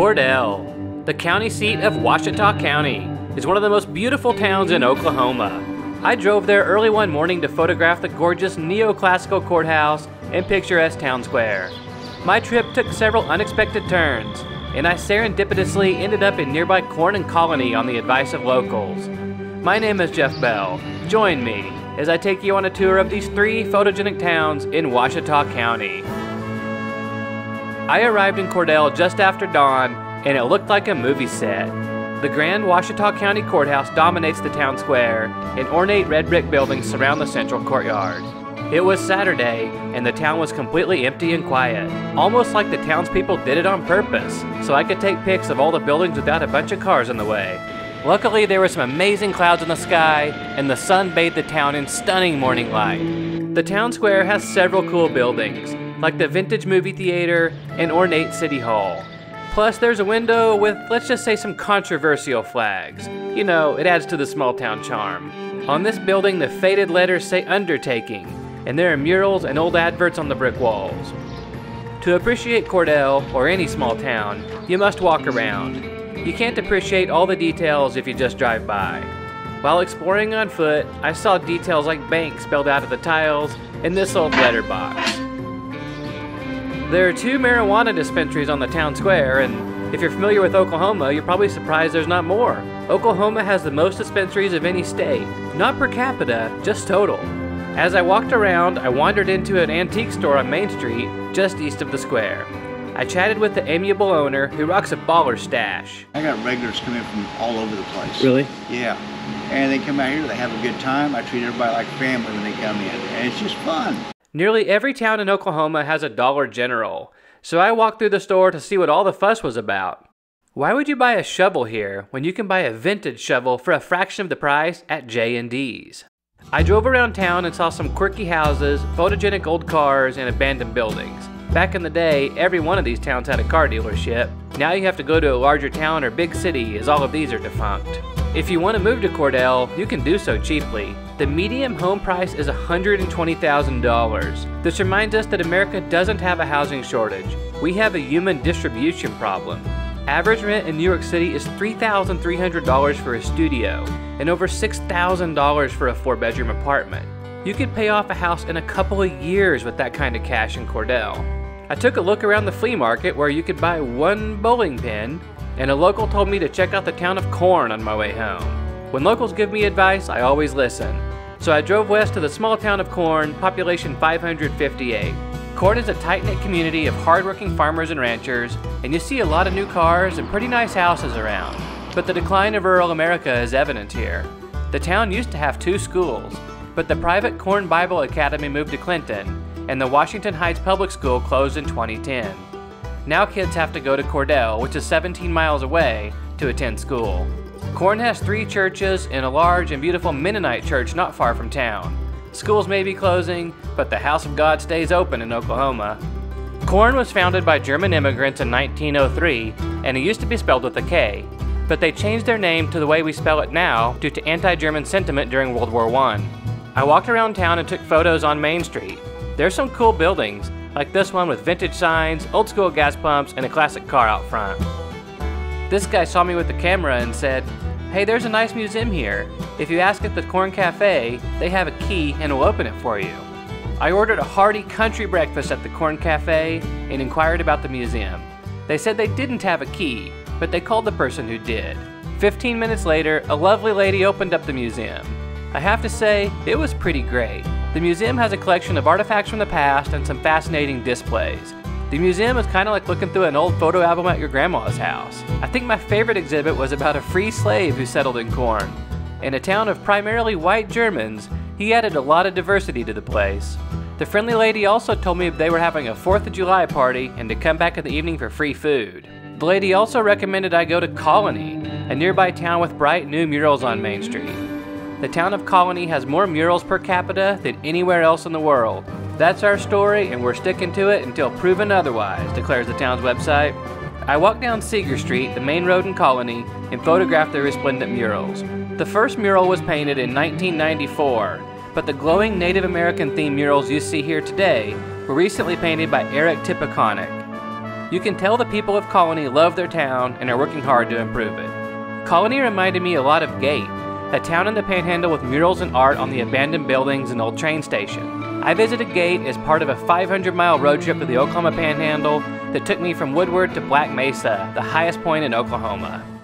Cordell, the county seat of Washita County, is one of the most beautiful towns in Oklahoma. I drove there early one morning to photograph the gorgeous neoclassical courthouse and picturesque town square. My trip took several unexpected turns, and I serendipitously ended up in nearby Corn and Colony on the advice of locals. My name is Jeff Bell. Join me as I take you on a tour of these three photogenic towns in Washita County. I arrived in Cordell just after dawn, and it looked like a movie set. The grand Washita County Courthouse dominates the town square, and ornate red brick buildings surround the central courtyard. It was Saturday, and the town was completely empty and quiet, almost like the townspeople did it on purpose, so I could take pics of all the buildings without a bunch of cars in the way. Luckily, there were some amazing clouds in the sky, and the sun bathed the town in stunning morning light. The town square has several cool buildings, like the vintage movie theater and ornate city hall. Plus, there's a window with, let's just say, some controversial flags. You know, it adds to the small town charm. On this building, the faded letters say Undertaking, and there are murals and old adverts on the brick walls. To appreciate Cordell, or any small town, you must walk around. You can't appreciate all the details if you just drive by. While exploring on foot, I saw details like banks spelled out of the tiles and this old letterbox. There are two marijuana dispensaries on the town square, and if you're familiar with Oklahoma, you're probably surprised there's not more. Oklahoma has the most dispensaries of any state, not per capita, just total. As I walked around, I wandered into an antique store on Main Street, just east of the square. I chatted with the amiable owner, who rocks a baller stash. I got regulars coming from all over the place. Really? Yeah. And they come out here, they have a good time. I treat everybody like family when they come in, and it's just fun. Nearly every town in Oklahoma has a Dollar General, so I walked through the store to see what all the fuss was about. Why would you buy a shovel here when you can buy a vintage shovel for a fraction of the price at J&D's? I drove around town and saw some quirky houses, photogenic old cars, and abandoned buildings. Back in the day, every one of these towns had a car dealership. Now you have to go to a larger town or big city, as all of these are defunct. If you want to move to Cordell, you can do so cheaply. The median home price is $120,000. This reminds us that America doesn't have a housing shortage. We have a human distribution problem. Average rent in New York City is $3,300 for a studio and over $6,000 for a four-bedroom apartment. You could pay off a house in a couple of years with that kind of cash in Cordell. I took a look around the flea market where you could buy one bowling pin, and a local told me to check out the town of Corn on my way home. When locals give me advice, I always listen. So I drove west to the small town of Corn, population 558. Corn is a tight-knit community of hardworking farmers and ranchers, and you see a lot of new cars and pretty nice houses around. But the decline of rural America is evident here. The town used to have two schools, but the private Corn Bible Academy moved to Clinton, and the Washington Heights Public School closed in 2010. Now kids have to go to Cordell, which is 17 miles away, to attend school. Corn has three churches and a large and beautiful Mennonite church not far from town. Schools may be closing, but the House of God stays open in Oklahoma. Corn was founded by German immigrants in 1903, and it used to be spelled with a K, but they changed their name to the way we spell it now due to anti-German sentiment during World War I. I walked around town and took photos on Main Street. There's some cool buildings, like this one with vintage signs, old school gas pumps, and a classic car out front. This guy saw me with the camera and said, "Hey, there's a nice museum here. If you ask at the Corn Cafe, they have a key and will open it for you." I ordered a hearty country breakfast at the Corn Cafe and inquired about the museum. They said they didn't have a key, but they called the person who did. 15 minutes later, a lovely lady opened up the museum. I have to say, it was pretty great. The museum has a collection of artifacts from the past and some fascinating displays. The museum is kind of like looking through an old photo album at your grandma's house. I think my favorite exhibit was about a free slave who settled in Corn. In a town of primarily white Germans, he added a lot of diversity to the place. The friendly lady also told me they were having a 4th of July party and to come back in the evening for free food. The lady also recommended I go to Colony, a nearby town with bright new murals on Main Street. The town of Colony has more murals per capita than anywhere else in the world. That's our story, and we're sticking to it until proven otherwise, declares the town's website. I walked down Seeger Street, the main road in Colony, and photographed the resplendent murals. The first mural was painted in 1994, but the glowing Native American themed murals you see here today were recently painted by Eric Tippoconic. You can tell the people of Colony love their town and are working hard to improve it. Colony reminded me a lot of Gate, a town in the Panhandle with murals and art on the abandoned buildings and old train station. I visited Gate as part of a 500-mile road trip to the Oklahoma Panhandle that took me from Woodward to Black Mesa, the highest point in Oklahoma.